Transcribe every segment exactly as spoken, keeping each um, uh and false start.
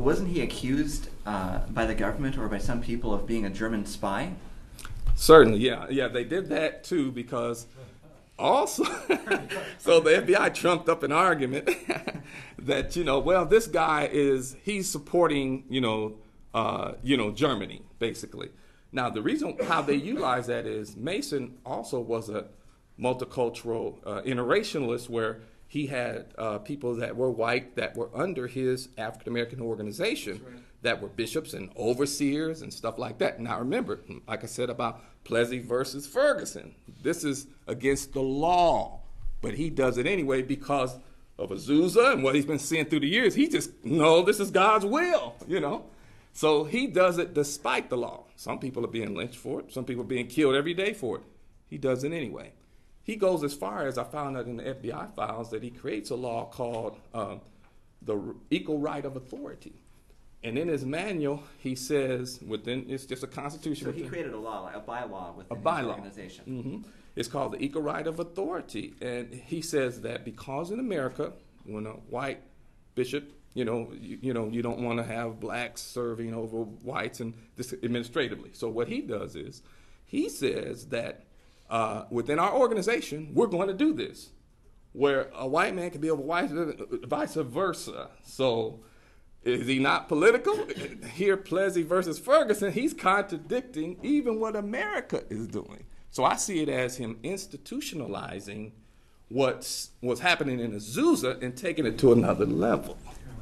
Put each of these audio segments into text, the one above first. wasn't he accused uh, by the government or by some people of being a German spy? Certainly, yeah. Yeah, they did that too, because also, so the F B I trumped up an argument that, you know, well, this guy is, he's supporting, you know, uh, you know, Germany, basically. Now, the reason how they utilize that is Mason also was a multicultural uh, interracialist, where he had uh, people that were white that were under his African-American organization, right, that were bishops and overseers and stuff like that. Now, remember, like I said about Plessy versus Ferguson, this is against the law, but he does it anyway because of Azusa and what he's been seeing through the years. He just, no, this is God's will, you know? So he does it despite the law. Some people are being lynched for it. Some people are being killed every day for it. He does it anyway. He goes as far as, I found out in the F B I files, that he creates a law called um, the Equal Right of Authority. And in his manual, he says, within, it's just a constitution. So he created a law, a bylaw within a bylaw. his organization. Mm-hmm. It's called the Equal Right of Authority. And he says that because in America, when a white bishop, you know, you, you know, you don't want to have blacks serving over whites and this administratively. So what he does is, he says that Uh, within our organization, we're going to do this, where a white man can be over white, vice versa. So is he not political? Here, Plessy versus Ferguson, he's contradicting even what America is doing. So I see it as him institutionalizing what's, what's happening in Azusa and taking it to another level.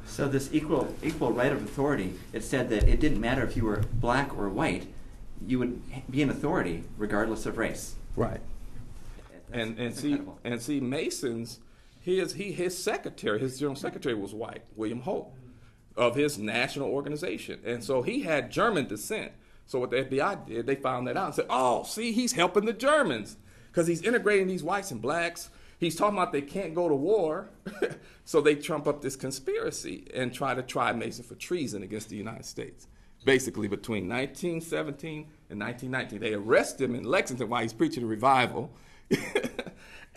So this equal, equal right of authority, it said that it didn't matter if you were black or white, you would be an authority regardless of race. Right, that's, and and see incredible. and see Mason's his he his secretary his general secretary was white, William Holt, of his national organization, and so he had German descent. So what the F B I did, they found that out and said, oh, see, he's helping the Germans because he's integrating these whites and blacks. He's talking about they can't go to war, so they trump up this conspiracy and try to try Mason for treason against the United States. Basically, between nineteen seventeen and nineteen nineteen, they arrest him in Lexington while he's preaching the revival,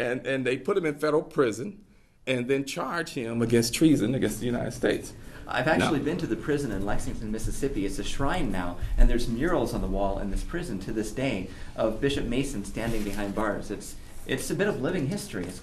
and, and they put him in federal prison and then charge him against treason against the United States. I've actually now, been to the prison in Lexington, Mississippi. It's a shrine now, and there's murals on the wall in this prison to this day of Bishop Mason standing behind bars. It's, it's a bit of living history. It's